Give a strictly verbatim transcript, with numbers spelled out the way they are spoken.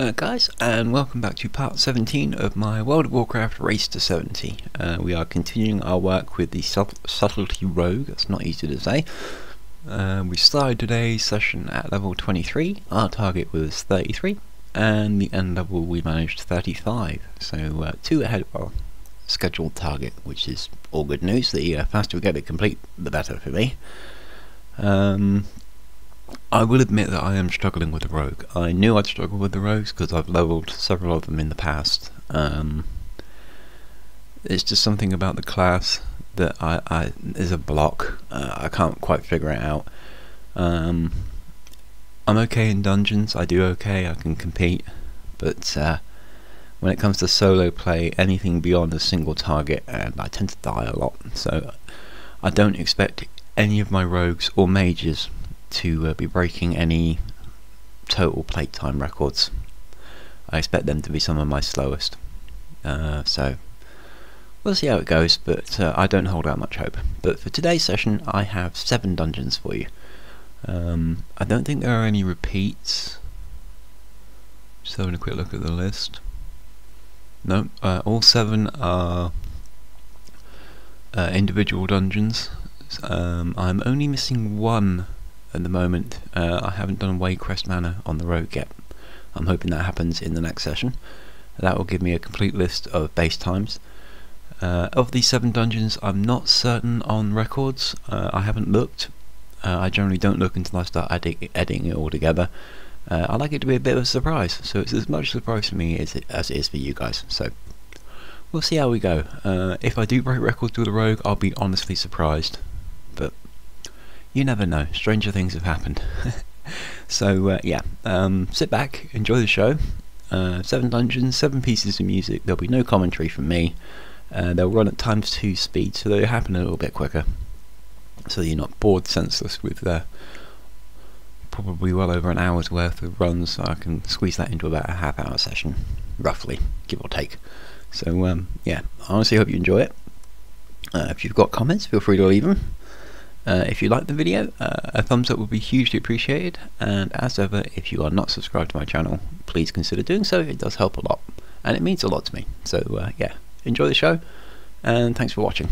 Uh, guys, and welcome back to part seventeen of my World of Warcraft Race to seventy. Uh, we are continuing our work with the sub Subtlety Rogue. That's not easy to say. Uh, we started today's session at level twenty-three, our target was thirty-three, and the end level we managed thirty-five, so uh, two ahead of our scheduled target, which is all good news. The uh, faster we get it complete, the better for me. Um, I will admit that I am struggling with the rogue. I knew I'd struggle with the rogues because I've leveled several of them in the past. Um, it's just something about the class that I, I is a block. Uh, I can't quite figure it out. Um, I'm okay in dungeons. I do okay. I can compete, but uh, when it comes to solo play, anything beyond a single target, and I tend to die a lot. So I don't expect any of my rogues or mages to uh, be breaking any total playtime records. I expect them to be some of my slowest, uh, so we'll see how it goes, but uh, I don't hold out much hope. But for today's session I have seven dungeons for you. um, I don't think there are any repeats, just having a quick look at the list. No, uh, all seven are uh, individual dungeons. um, I'm only missing one at the moment. uh, I haven't done Waycrest Manor on the road yet. I'm hoping that happens in the next session. That will give me a complete list of base times. Uh, of these seven dungeons I'm not certain on records. uh, I haven't looked. uh, I generally don't look until I start edit editing it all together. uh, I like it to be a bit of a surprise, so it's as much a surprise for me as it, as it is for you guys, so we'll see how we go. Uh, if I do break records with a rogue, I'll be honestly surprised, but you never know, stranger things have happened. So uh, yeah, um, sit back, enjoy the show. uh, seven dungeons, seven pieces of music, there'll be no commentary from me. uh, they'll run at times two speed, so they'll happen a little bit quicker, so you're not bored senseless with uh, probably well over an hour's worth of runs. So I can squeeze that into about a half hour session, roughly, give or take. So um, yeah, I honestly hope you enjoy it. uh, if you've got comments, feel free to leave them. Uh, if you like the video, uh, a thumbs up would be hugely appreciated, and as ever, if you are not subscribed to my channel, please consider doing so. It does help a lot, and it means a lot to me. So uh, yeah, enjoy the show, and thanks for watching.